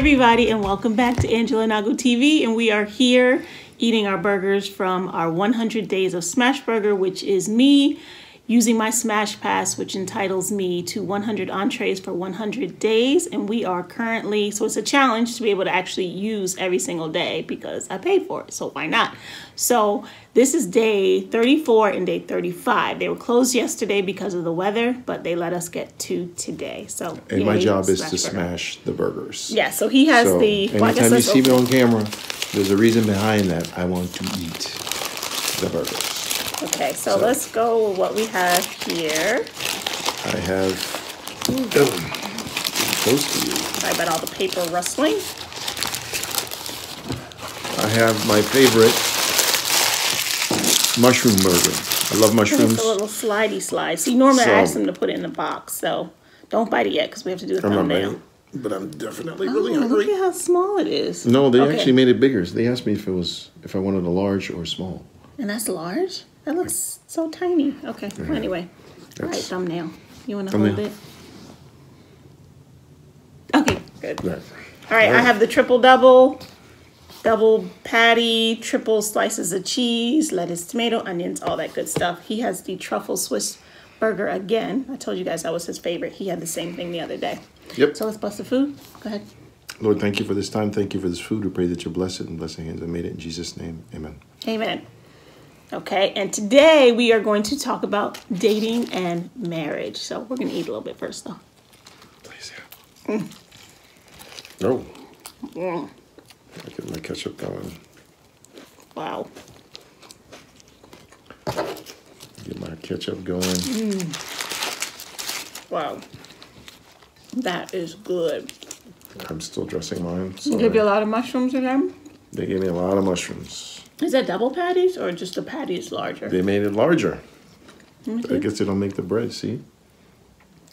everybody, and welcome back to Angela Nago TV, and we are here eating our burgers from our 100 Days of Smash Burger, which is me using my Smash Pass, which entitles me to 100 entrees for 100 days. And we are currently, so it's a challenge to be able to actually use every single day because I paid for it, so why not? So this is day 34 and day 35. They were closed yesterday because of the weather, but they let us get to today. So and my job is to smash the burgers. Yeah, so he has the... Anytime you see me on camera, there's a reason behind that. I want to eat the burgers. Okay, so let's go with what we have here. I have... close to you. Sorry about all the paper rustling. I have my favorite mushroom burger. I love mushrooms. It's a little slidey slide. See, normally I ask them to put it in a box, so don't bite it yet because we have to do the thumbnail. But I'm definitely really hungry. Look at how small it is. No, they actually made it bigger. So they asked me if it was, if I wanted a large or small. And that's large? That looks so tiny. Okay. Well, anyway. All right, thumbnail. You want to hold it? Okay, good. All right, I have the triple double. Double patty, triple slices of cheese, lettuce, tomato, onions, all that good stuff. He has the truffle Swiss burger again. I told you guys that was his favorite. He had the same thing the other day. Yep. So let's bless the food. Go ahead. Lord, thank you for this time. Thank you for this food. We pray that you're blessed and bless the hands that made it. In Jesus' name, amen. Amen. Okay, and today we are going to talk about dating and marriage. So we're going to eat a little bit first, though. Please, yeah. No. Yeah. I get my ketchup going. Wow. Get my ketchup going. Wow. That is good. I'm still dressing mine. They give you a lot of mushrooms in them? They gave me a lot of mushrooms. Is that double patties or just the patties larger? They made it larger. I guess they don't make the bread, see?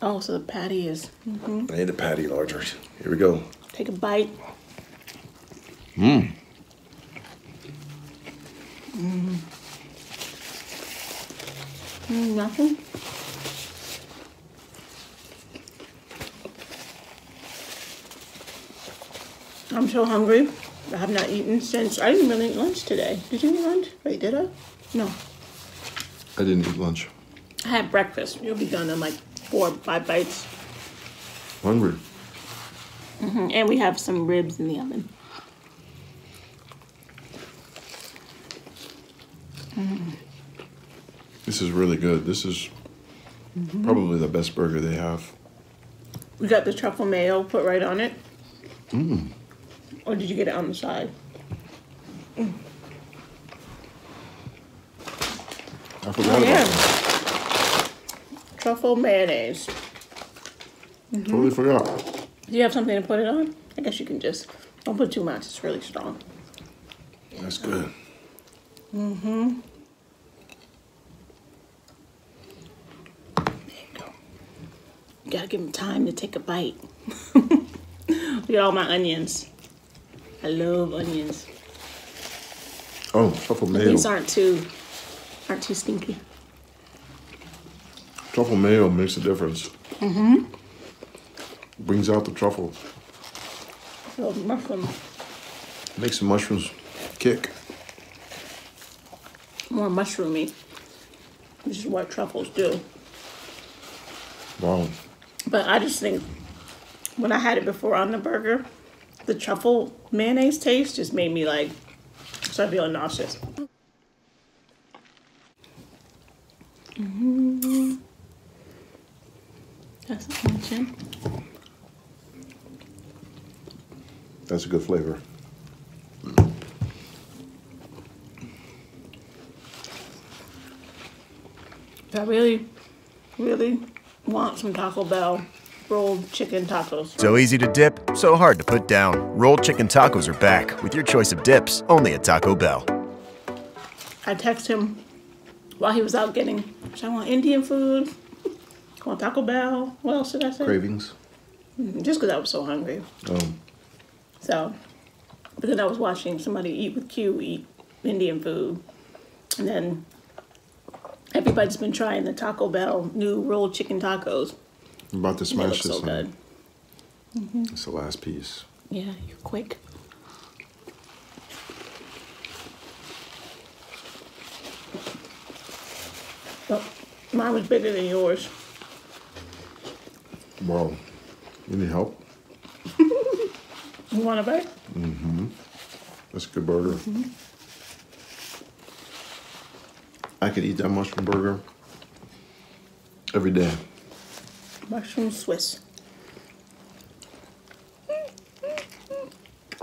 Oh, so the patty is... I made the patty larger. Here we go. Take a bite. Nothing. I'm so hungry. I have not eaten since. I didn't really eat lunch today. Did you eat lunch? Wait, did I? No. I didn't eat lunch. I had breakfast. You'll be done in like 4 or 5 bites. Hungry. And we have some ribs in the oven. This is really good. This is probably the best burger they have. We got the truffle mayo put right on it. Or did you get it on the side? I forgot about that. Truffle mayonnaise. Totally forgot. Do you have something to put it on? I guess you can just, don't put too much. It's really strong. That's good. There you go. You gotta give them time to take a bite. Look at all my onions. I love onions. Oh, truffle mayo. These aren't too stinky. Truffle mayo makes a difference. Brings out the truffles. Those mushrooms. Makes the mushrooms kick. More mushroomy. This is what truffles do. Wow. But I just think when I had it before on the burger, the truffle mayonnaise taste just made me like start feeling nauseous. That's a mention. That's a good flavor. I really, really want some Taco Bell rolled chicken tacos. So easy to dip, so hard to put down. Rolled chicken tacos are back with your choice of dips, only at Taco Bell. I texted him while he was out getting, should I want Indian food? I want Taco Bell. What else should I say? Cravings. Just because I was so hungry. Oh. So, because I was watching somebody eat with Q eat Indian food, and then everybody's been trying the Taco Bell new rolled chicken tacos. I'm about to smash this one. It's the last piece. Yeah, you're quick. Oh, mine was bigger than yours. Wow. You need help? You want a bite? Mm-hmm. That's a good burger. Mm-hmm. I could eat that mushroom burger every day. Mushroom Swiss.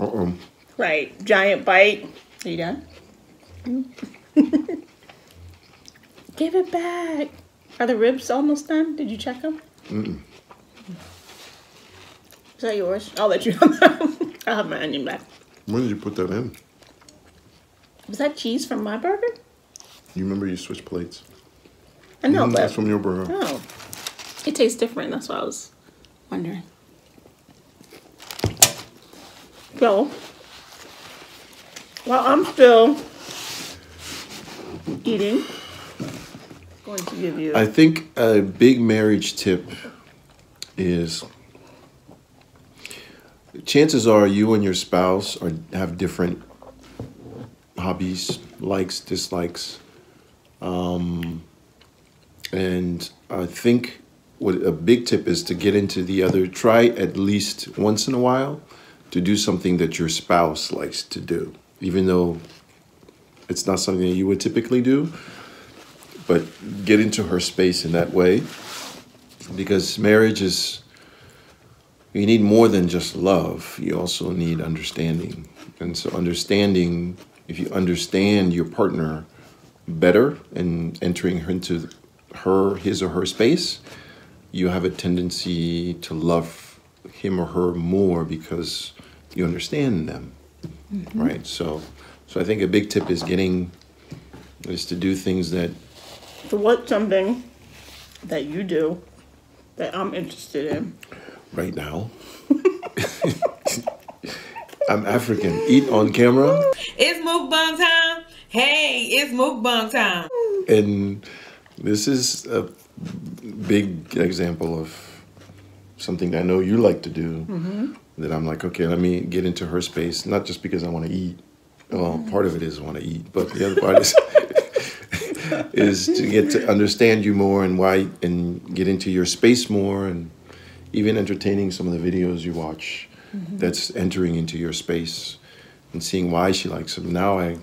Uh-oh. Right. Giant bite. Are you done? Give it back. Are the ribs almost done? Did you check them? Mm-mm. Is that yours? I'll let you have that. I'll have my onion back. When did you put that in? Was that cheese from my burger? You remember you switched plates. I know, but... That's from your burger. Oh. It tastes different. That's what I was wondering. So, while I'm still eating, I'm going to give you... I think a big marriage tip is... Chances are you and your spouse have different hobbies, likes, dislikes. And I think what a big tip is to get into the other. Try at least once in a while to do something that your spouse likes to do, even though it's not something that you would typically do. But get into her space in that way, because marriage is... You need more than just love. You also need understanding. And so understanding, if you understand your partner better and entering into her, his or her space, you have a tendency to love him or her more because you understand them, mm-hmm. right? So I think a big tip is to do things that... So what's something that you do that I'm interested in? Right now. I'm African. Eat on camera. It's mukbang time. Hey, it's mukbang time. And this is a big example of something I know you like to do, mm-hmm. that I'm like, okay, let me get into her space, not just because I want to eat. Well, mm-hmm. part of it is I want to eat, but the other part is to get to understand you more and why, and get into your space more, and even entertaining some of the videos you watch, mm-hmm. that's entering into your space and seeing why she likes them. Now I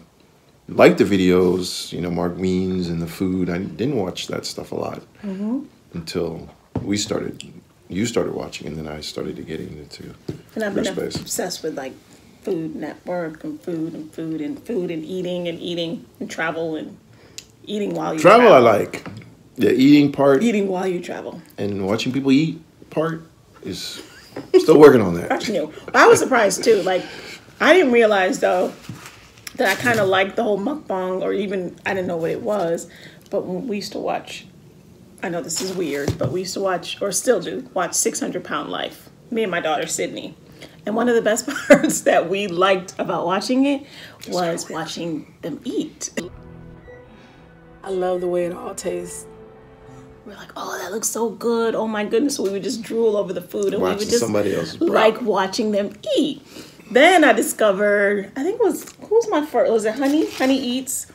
like the videos, you know, Mark Wiens and the food. I didn't watch that stuff a lot, mm-hmm. until you started watching, and then I started to get into and I've been space. Obsessed with like Food Network and food and eating and travel and eating while you travel. I like the eating part. Eating while you travel. And watching people eat. Part is still working on that. That's new. I was surprised too. Like, I didn't realize though that I kind of liked the whole mukbang, or even I didn't know what it was. But when we used to watch, I know this is weird, but we used to watch, or still do watch, 600 Pound Life. Me and my daughter Sydney. And one of the best parts that we liked about watching it was watching them eat. I love the way it all tastes. We're like, oh, that looks so good. Oh my goodness. So we would just drool over the food, and watching we would just somebody else's like watching them eat. Then I discovered, I think it was, who was my first? Was it Honey Eats?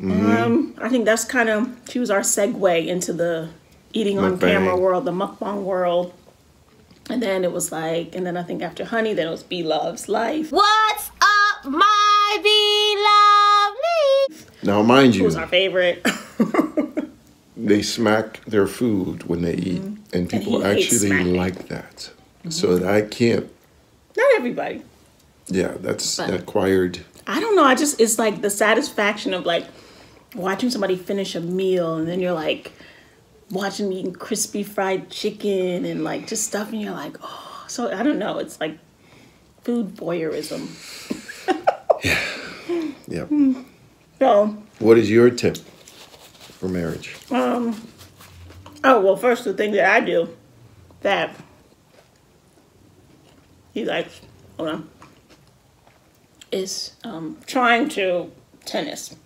Mm-hmm. I think that's kind of, she was our segue into the eating on camera world, the mukbang world. And then it was like, and then I think after Honey, then it was Bloveslife. What's up, my Bloveslife? Now, mind you, who's our favorite? They smack their food when they eat, mm-hmm. and people actually like that. Mm-hmm. So I can't. Not everybody. Yeah, that's acquired. I don't know. I just, it's like the satisfaction of like watching somebody finish a meal, and then you're like watching them eating crispy fried chicken and like just stuff, and you're like, oh. So I don't know. It's like food voyeurism. Yeah. Yep. Mm. So. What is your tip? For marriage? Oh, well, first, the thing that I do that he likes, hold on, is trying to tennis.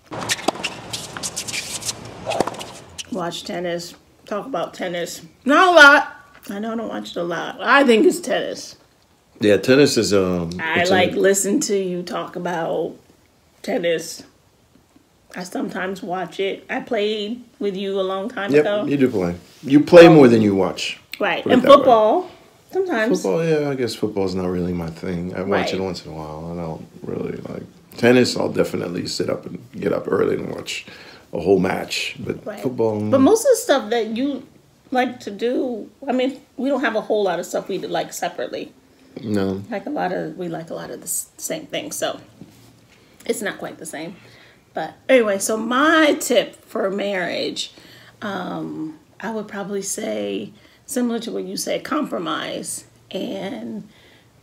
Watch tennis, talk about tennis. Not a lot. I know I don't watch it a lot. I think it's tennis. Yeah, tennis is I like listen to you talk about tennis. I sometimes watch it. I played with you a long time ago. Yep, you do play. You play more than you watch. Right, and football sometimes. Football, yeah, I guess football is not really my thing. I watch it once in a while. I don't really like tennis. I'll definitely sit up and get up early and watch a whole match. But football. But most of the stuff that you like to do, I mean, we don't have a whole lot of stuff we like separately. No. Like we like a lot of the same things, so it's not quite the same. But anyway, so my tip for marriage, I would probably say similar to what you say, compromise and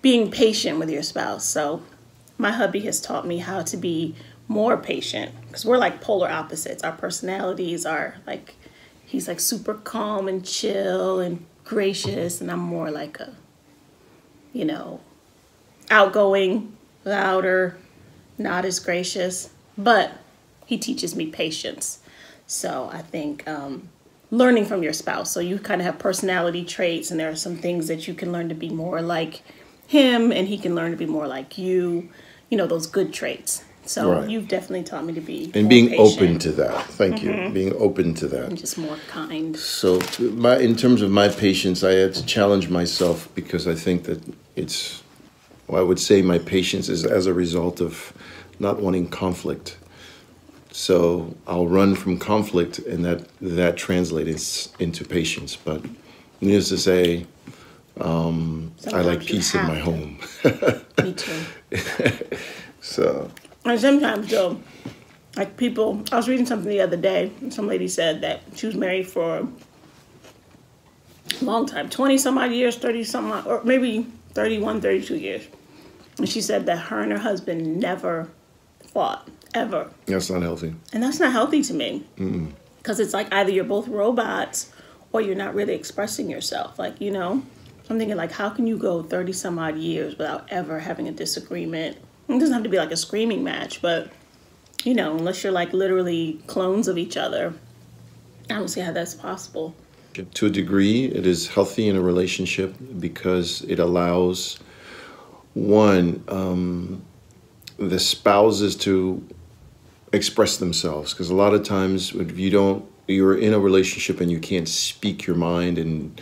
being patient with your spouse. So my hubby has taught me how to be more patient because we're like polar opposites. Our personalities are like, he's like super calm and chill and gracious, and I'm more like a, you know, outgoing, louder, not as gracious, but he teaches me patience. So I think learning from your spouse. So you kind of have personality traits, and there are some things that you can learn to be more like him, and he can learn to be more like you, you know, those good traits. So you've definitely taught me to be and more being patient. Open to that. Thank you. Being open to that. And just more kind. So my, in terms of my patience, I had to challenge myself because I think that it's, well, I would say my patience is as a result of not wanting conflict. So I'll run from conflict, and that translates into patience. But needless to say, I like peace in my home. Me too. So. And sometimes, though, like people, I was reading something the other day, and some lady said that she was married for a long time, 20-some-odd years, 30-some-odd, or maybe 31, 32 years. And she said that her and her husband never fought, ever. That's not healthy. And that's not healthy to me. Because it's like either you're both robots or you're not really expressing yourself. Like, you know, I'm thinking, like, how can you go 30-some-odd years without ever having a disagreement? It doesn't have to be like a screaming match, but, you know, unless you're like literally clones of each other, I don't see how that's possible. To a degree, it is healthy in a relationship because it allows, one, the spouses to express themselves. Because a lot of times if you don't, you're in a relationship and you can't speak your mind and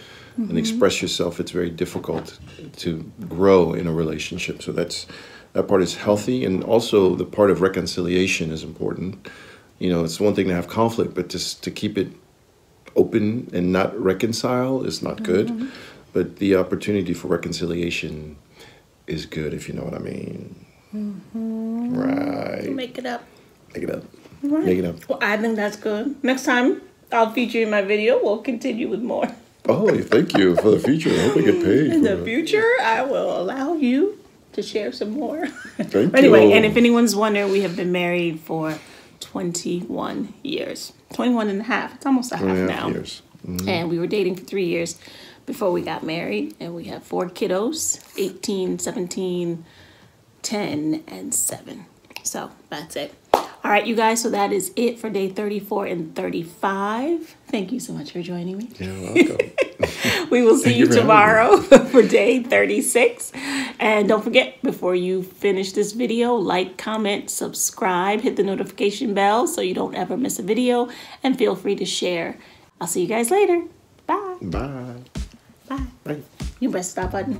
express yourself, it's very difficult to grow in a relationship. So that's, that part is healthy, and also the part of reconciliation is important. You know, it's one thing to have conflict, but just to keep it open and not reconcile is not good. But the opportunity for reconciliation is good, if you know what I mean. Right. Make it up. Make it up. Right. Make it up. Well, I think that's good. Next time I'll feature you in my video. We'll continue with more. Oh, thank you for the feature. I hope we get paid. In the future, I will allow you to share some more. Thank anyway, you. And if anyone's wondering, we have been married for 21 years. 21 and a half. It's almost a half now. Years. And we were dating for 3 years before we got married. And we have 4 kiddos, 18, 17, 10, and 7. So that's it. All right, you guys, so that is it for day 34 and 35. Thank you so much for joining me. You're welcome. We will see you tomorrow for day 36. And don't forget, before you finish this video, like, comment, subscribe, hit the notification bell so you don't ever miss a video, and feel free to share. I'll see you guys later. Bye. Bye. Bye. Bye. You press the stop button.